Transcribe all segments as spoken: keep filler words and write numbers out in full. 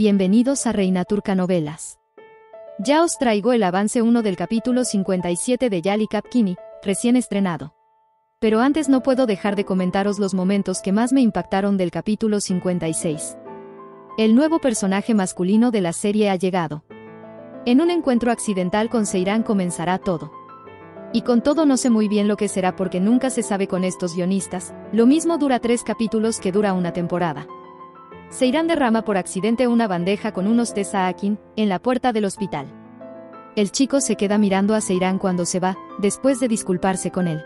Bienvenidos a Reina Turca Novelas. Ya os traigo el avance uno del capítulo cincuenta y siete de Yali Çapkını, recién estrenado. Pero antes no puedo dejar de comentaros los momentos que más me impactaron del capítulo cincuenta y seis. El nuevo personaje masculino de la serie ha llegado. En un encuentro accidental con Seiran comenzará todo. Y con todo no sé muy bien lo que será porque nunca se sabe con estos guionistas, lo mismo dura tres capítulos que dura una temporada. Seiran derrama por accidente una bandeja con unos tés a Akin, en la puerta del hospital. El chico se queda mirando a Seiran cuando se va, después de disculparse con él.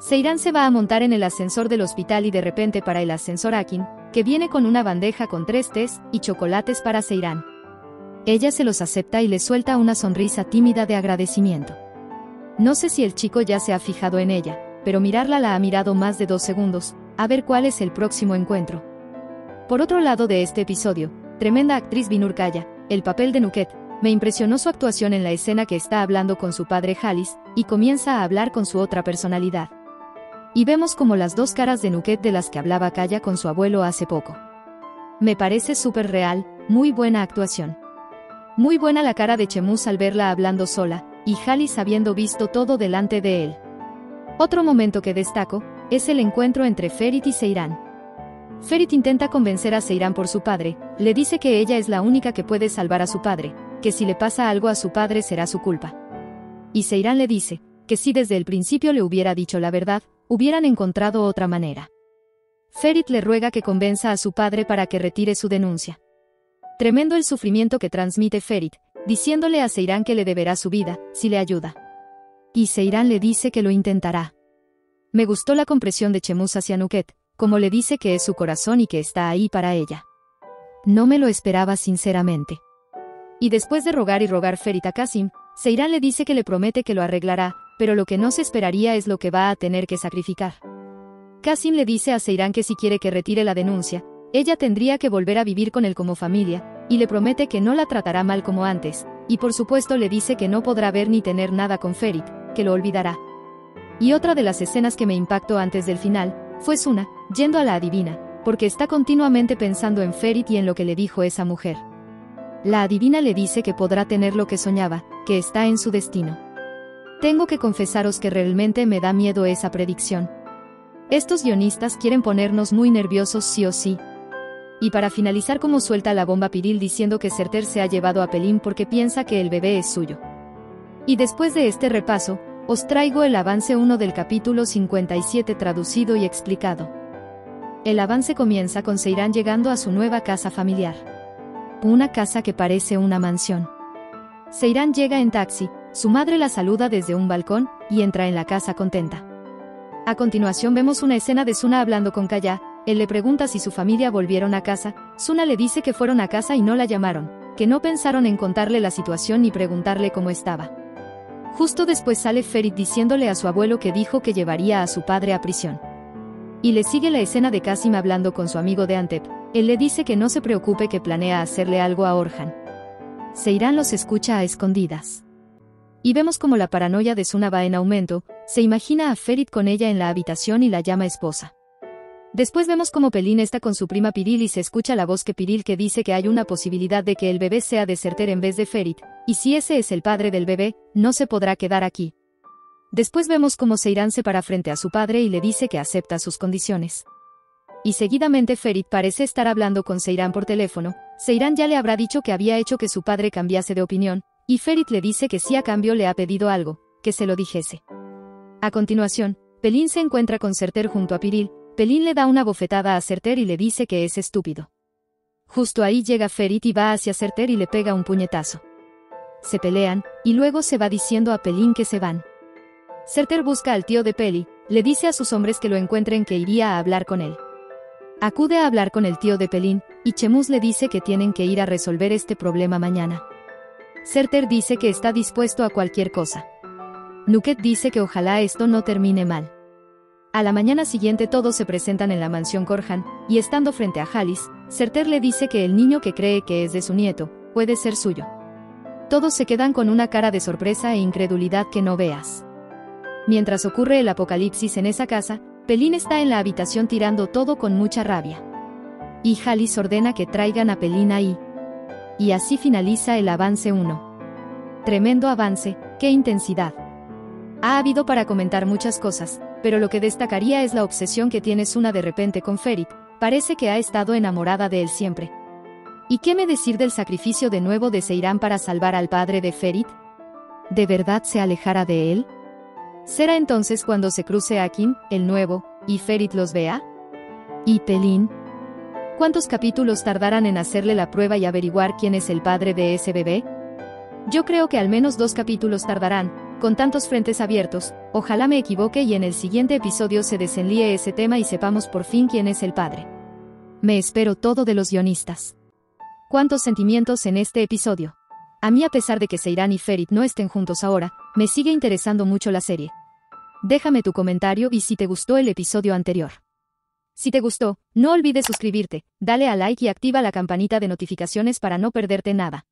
Seiran se va a montar en el ascensor del hospital y de repente para el ascensor Akin, que viene con una bandeja con tres tés y chocolates para Seiran. Ella se los acepta y le suelta una sonrisa tímida de agradecimiento. No sé si el chico ya se ha fijado en ella, pero mirarla la ha mirado más de dos segundos, a ver cuál es el próximo encuentro. Por otro lado de este episodio, tremenda actriz Vinur Kaya, el papel de Nuket, me impresionó su actuación en la escena que está hablando con su padre Halis, y comienza a hablar con su otra personalidad. Y vemos como las dos caras de Nuket de las que hablaba Kaya con su abuelo hace poco. Me parece súper real, muy buena actuación. Muy buena la cara de Chemus al verla hablando sola, y Halis habiendo visto todo delante de él. Otro momento que destaco, es el encuentro entre Ferit y Seiran. Ferit intenta convencer a Seiran por su padre, le dice que ella es la única que puede salvar a su padre, que si le pasa algo a su padre será su culpa. Y Seiran le dice, que si desde el principio le hubiera dicho la verdad, hubieran encontrado otra manera. Ferit le ruega que convenza a su padre para que retire su denuncia. Tremendo el sufrimiento que transmite Ferit, diciéndole a Seiran que le deberá su vida, si le ayuda. Y Seiran le dice que lo intentará. Me gustó la compresión de Chemus hacia Nuket, como le dice que es su corazón y que está ahí para ella. No me lo esperaba sinceramente. Y después de rogar y rogar Ferit a Kasim, Seiran le dice que le promete que lo arreglará, pero lo que no se esperaría es lo que va a tener que sacrificar. Kasim le dice a Seiran que si quiere que retire la denuncia, ella tendría que volver a vivir con él como familia, y le promete que no la tratará mal como antes, y por supuesto le dice que no podrá ver ni tener nada con Ferit, que lo olvidará. Y otra de las escenas que me impactó antes del final, fue Suna, yendo a la adivina, porque está continuamente pensando en Ferit y en lo que le dijo esa mujer. La adivina le dice que podrá tener lo que soñaba, que está en su destino. Tengo que confesaros que realmente me da miedo esa predicción. Estos guionistas quieren ponernos muy nerviosos sí o sí. Y para finalizar como suelta la bomba Piril diciendo que Serter se ha llevado a Pelín porque piensa que el bebé es suyo. Y después de este repaso, os traigo el avance uno del capítulo cincuenta y siete traducido y explicado. El avance comienza con Seiran llegando a su nueva casa familiar. Una casa que parece una mansión. Seiran llega en taxi, su madre la saluda desde un balcón, y entra en la casa contenta. A continuación vemos una escena de Suna hablando con Kaya, él le pregunta si su familia volvieron a casa, Suna le dice que fueron a casa y no la llamaron, que no pensaron en contarle la situación ni preguntarle cómo estaba. Justo después sale Ferit diciéndole a su abuelo que dijo que llevaría a su padre a prisión. Y le sigue la escena de Kasim hablando con su amigo de Antep, él le dice que no se preocupe que planea hacerle algo a Orhan. Seiran los escucha a escondidas. Y vemos como la paranoia de Suna va en aumento, se imagina a Ferit con ella en la habitación y la llama esposa. Después vemos como Pelín está con su prima Piril y se escucha la voz que Piril que dice que hay una posibilidad de que el bebé sea de Serter en vez de Ferit, y si ese es el padre del bebé, no se podrá quedar aquí. Después vemos como Seiran se para frente a su padre y le dice que acepta sus condiciones. Y seguidamente Ferit parece estar hablando con Seiran por teléfono, Seiran ya le habrá dicho que había hecho que su padre cambiase de opinión, y Ferit le dice que sí a cambio le ha pedido algo, que se lo dijese. A continuación, Pelín se encuentra con Serter junto a Piril, Pelín le da una bofetada a Serter y le dice que es estúpido. Justo ahí llega Ferit y va hacia Serter y le pega un puñetazo. Se pelean, y luego se va diciendo a Pelín que se van. Serter busca al tío de Peli, le dice a sus hombres que lo encuentren que iría a hablar con él. Acude a hablar con el tío de Pelín, y Chemus le dice que tienen que ir a resolver este problema mañana. Serter dice que está dispuesto a cualquier cosa. Nuket dice que ojalá esto no termine mal. A la mañana siguiente todos se presentan en la mansión Corhan, y estando frente a Halis, Serter le dice que el niño que cree que es de su nieto, puede ser suyo. Todos se quedan con una cara de sorpresa e incredulidad que no veas. Mientras ocurre el apocalipsis en esa casa, Pelín está en la habitación tirando todo con mucha rabia. Y Halis ordena que traigan a Pelín ahí. Y así finaliza el avance uno. Tremendo avance, qué intensidad. Ha habido para comentar muchas cosas, pero lo que destacaría es la obsesión que tiene Suna de repente con Ferit, parece que ha estado enamorada de él siempre. ¿Y qué me decir del sacrificio de nuevo de Seiran para salvar al padre de Ferit? ¿De verdad se alejará de él? ¿Será entonces cuando se cruce Akin, el nuevo, y Ferit los vea? ¿Y Pelín? ¿Cuántos capítulos tardarán en hacerle la prueba y averiguar quién es el padre de ese bebé? Yo creo que al menos dos capítulos tardarán, con tantos frentes abiertos, ojalá me equivoque y en el siguiente episodio se desenlíe ese tema y sepamos por fin quién es el padre. Me espero todo de los guionistas. ¿Cuántos sentimientos en este episodio? A mí, a pesar de que Seiran y Ferit no estén juntos ahora, me sigue interesando mucho la serie. Déjame tu comentario y si te gustó el episodio anterior. Si te gustó, no olvides suscribirte, dale a like y activa la campanita de notificaciones para no perderte nada.